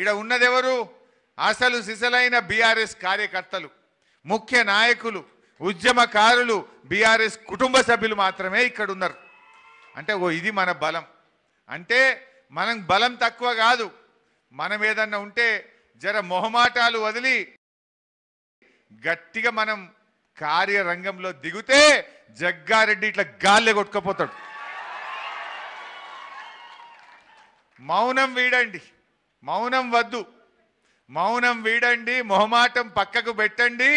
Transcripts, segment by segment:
ఈడ ఉన్నదెవరు? అసలు సిసలైన బీఆర్ఎస్ కార్యకర్తలు, ముఖ్య నాయకులు, ఉద్యమకారులు, బీఆర్ఎస్ కుటుంబ సభ్యులు మాత్రమే ఇక్కడ ఉన్నారు. అంటే ఇది మన బలం. అంటే మనం బలం తక్కువ కాదు, మనం ఏదన్నా ఉంటే జర మొహమాటాలు వదిలి గట్టిగా మనం కార్యరంగంలో దిగితే జగ్గారెడ్డి ఇట్లా గాల్లే కొట్టుకుపోతాడు. మౌనం వీడండి, మౌనం వద్దు, మౌనం వీడండి, మొహమాటం పక్కకు పెట్టండి,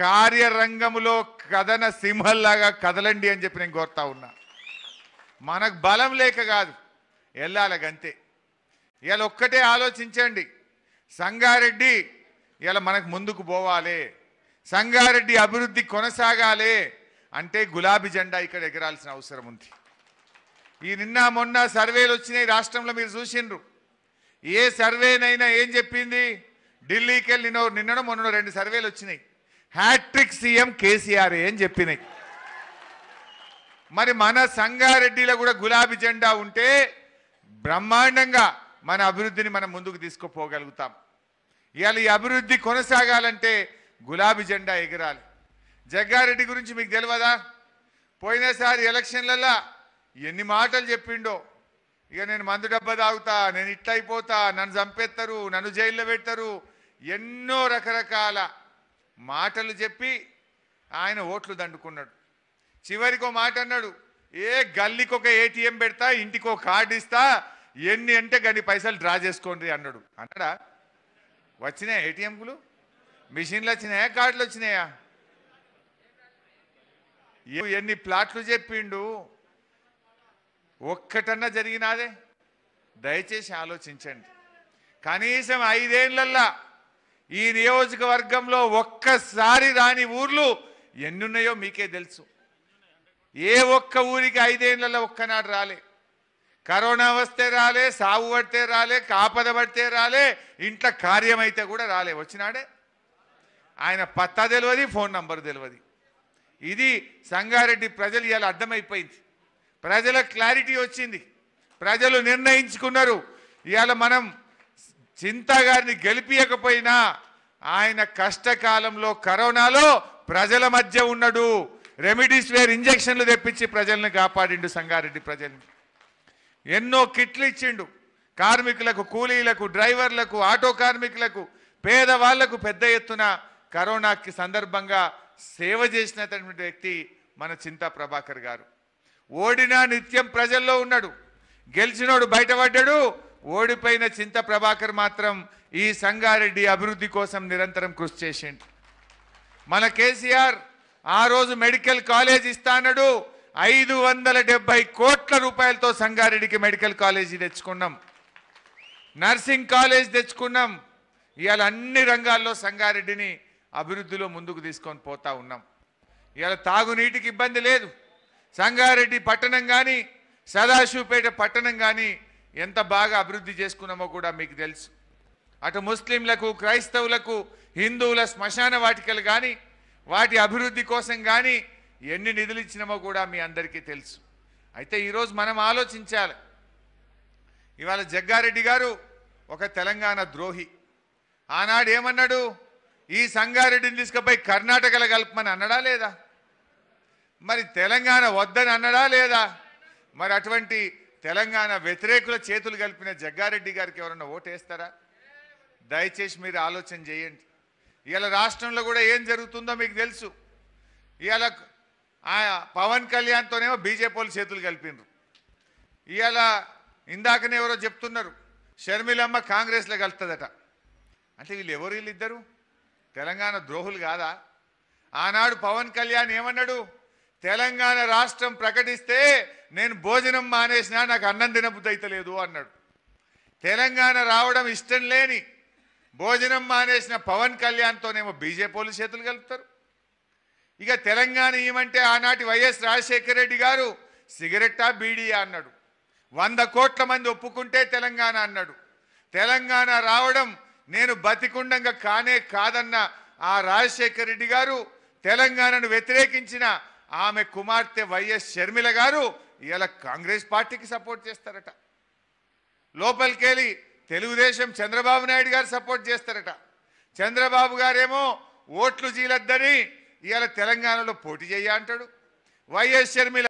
కార్యరంగంలో కథన సింహల్లాగా కదలండి అని చెప్పి నేను కోరుతా ఉన్నా. మనకు బలం లేక కాదు, వెళ్ళాలగంతే. ఇవాళ ఒక్కటే ఆలోచించండి, సంగారెడ్డి ఇవాళ మనకు ముందుకు పోవాలి, సంగారెడ్డి అభివృద్ధి కొనసాగాలి అంటే గులాబీ జెండా ఇక్కడ ఎగరాల్సిన అవసరం ఉంది. ఈ నిన్న మొన్న సర్వేలు వచ్చినాయి రాష్ట్రంలో, మీరు చూసిండ్రు. ఏ సర్వేనైనా ఏం చెప్పింది? ఢిల్లీకి వెళ్ళి నిన్ననో మొన్ననో రెండు సర్వేలు వచ్చినాయి, హ్యాట్రిక్ సీఎం కేసీఆర్ అని చెప్పినాయి. మరి మన సంగారెడ్డిలో కూడా గులాబీ జెండా ఉంటే బ్రహ్మాండంగా మన అభివృద్ధిని మనం ముందుకు తీసుకుపోగలుగుతాం. ఇవాళ ఈ అభివృద్ధి కొనసాగాలంటే గులాబీ జెండా ఎగరాలి. జగ్గారెడ్డి గురించి మీకు తెలియదా? పోయినసారి ఎలక్షన్లలో ఎన్ని మాటలు చెప్పిండో, ఇక నేను మందు డబ్బా తాగుతా, నేను ఇట్లయిపోతా, నన్ను చంపేస్తారు, నన్ను జైల్లో పెడతారు, ఎన్నో రకరకాల మాటలు చెప్పి ఆయన ఓట్లు దండుకున్నాడు. చివరికో మాట అన్నాడు, ఏ గల్లీకి ఒక ఏటీఎం పెడతా, ఇంటికో కార్డు ఇస్తా, ఎన్ని అంటే గని పైసలు డ్రా చేసుకోండి అన్నాడు. అన్నాడా? వచ్చినాయా ఏటీఎంలు? మిషన్లు వచ్చినాయా? కార్డులు వచ్చినాయా? ఎన్ని ప్లాట్లు చెప్పిండు, ఒక్కటన్నా జరిగినాదే? దయచేసి ఆలోచించండి. కనీసం 5 ఏళ్లల్లా ఈ నియోజకవర్గంలో ఒక్కసారి రాని ఊర్లు ఎన్నున్నాయో మీకే తెలుసు. ఏ ఒక్క ఊరికి 5 ఏళ్లలో ఒక్కనాడు రాలే. కరోనా వస్తే రాలే, సాగు పడితే రాలే, కాపద పడితే రాలే, ఇంట్లో కార్యమైతే కూడా రాలే. వచ్చినాడే. ఆయన పత్తా తెలియదు, ఫోన్ నంబర్ తెలియదు. ఇది సంగారెడ్డి ప్రజలు ఇవాళ అర్థమైపోయింది, ప్రజల క్లారిటీ వచ్చింది, ప్రజలు నిర్ణయించుకున్నారు. ఇవాళ మనం చింతా గారిని గెలిపియకపోయినా ఆయన కష్టకాలంలో కరోనాలో ప్రజల మధ్య ఉన్నాడు. రెమిడిసివిర్ ఇంజక్షన్లు తెప్పించి ప్రజలను కాపాడిండు, సంగారెడ్డి ప్రజల్ని. ఎన్నో కిట్లు ఇచ్చిండు కార్మికులకు, కూలీలకు, డ్రైవర్లకు, ఆటో కార్మికులకు, పేదవాళ్లకు పెద్ద ఎత్తున కరోనాకి సందర్భంగా సేవ చేసినటువంటి వ్యక్తి మన చింతా ప్రభాకర్ గారు. ఓడినా నిత్యం ప్రజల్లో ఉన్నాడు, గెలిచినోడు బయటపడ్డాడు, ఓడిపోయిన చింతా ప్రభాకర్ మాత్రం ఈ సంగారెడ్డి అభివృద్ధి కోసం నిరంతరం కృషి చేసిండు. మన కేసీఆర్ ఆ రోజు మెడికల్ కాలేజ్ ఇస్తానడు, 570 కోట్ల రూపాయలతో సంగారెడ్డికి మెడికల్ కాలేజీ తెచ్చుకున్నాం, నర్సింగ్ కాలేజ్ తెచ్చుకున్నాం. ఇవాళ అన్ని రంగాల్లో సంగారెడ్డిని అభివృద్ధిలో ముందుకు తీసుకొని పోతా ఉన్నాం. ఇవాళ తాగునీటికి ఇబ్బంది లేదు. సంగారెడ్డి పట్టణం కానీ, సదాశివపేట పట్టణం కానీ ఎంత బాగా అభివృద్ధి చేసుకున్నామో కూడా మీకు తెలుసు. అటు ముస్లింలకు, క్రైస్తవులకు, హిందువుల శ్మశాన వాటికలు కానీ, వాటి అభివృద్ధి కోసం కానీ ఎన్ని నిధులు ఇచ్చినామో కూడా మీ అందరికీ తెలుసు. అయితే ఈరోజు మనం ఆలోచించాలి. ఇవాళ జగ్గారెడ్డి గారు ఒక తెలంగాణ ద్రోహి. ఆనాడు ఏమన్నాడు? ఈ సంగారెడ్డిని తీసుకుపోయి కర్ణాటకలో కలపమని అన్నాడా లేదా? మరి తెలంగాణ వద్దని అన్నాడా లేదా? మరి అటువంటి తెలంగాణ వ్యతిరేకుల చేతులు కలిపిన జగ్గారెడ్డి గారికి ఎవరన్నా ఓటేస్తారా? దయచేసి మీరు ఆలోచన చేయండి. ఇవాళ రాష్ట్రంలో కూడా ఏం జరుగుతుందో మీకు తెలుసు. ఇవాళ పవన్ కళ్యాణ్తోనేమో బీజేపీలు చేతులు కలిపినరు. ఇవాళ ఇందాకనే ఎవరో చెప్తున్నారు, షర్మిలమ్మ కాంగ్రెస్లో కలుతుందట. అంటే వీళ్ళిద్దరు తెలంగాణ ద్రోహులు కాదా? ఆనాడు పవన్ కళ్యాణ్ ఏమన్నాడు? తెలంగాణ రాష్ట్రం ప్రకటిస్తే నేను భోజనం మానేసినా నాకు అన్నం తినబుద్ధి అయితలేదు అన్నాడు. తెలంగాణ రావడం ఇష్టం లేని, భోజనం మానేసిన పవన్ కళ్యాణ్తోనేమో బీజేపీలు చేతులు కలుపుతారు. ఇక తెలంగాణ ఏమంటే ఆనాటి వైఎస్ రాజశేఖర రెడ్డి గారు సిగరెట్టా బీడీయా అన్నాడు. 100 కోట్ల మంది ఒప్పుకుంటే తెలంగాణ అన్నాడు. తెలంగాణ రావడం నేను బతికుండంగా కానే కాదన్న ఆ రాజశేఖర రెడ్డి గారు తెలంగాణను వ్యతిరేకించిన ఆమె కుమార్తె వైఎస్ షర్మిల గారు ఇలా కాంగ్రెస్ పార్టీకి సపోర్ట్ చేస్తారట. లోపలికెళ్ళి తెలుగుదేశం చంద్రబాబు నాయుడు గారు సపోర్ట్ చేస్తారట. చంద్రబాబు గారేమో ఓట్లు జీలద్దని ఇవాళ తెలంగాణలో పోటీ చేయ అంటాడు. వైఎస్ షర్మిల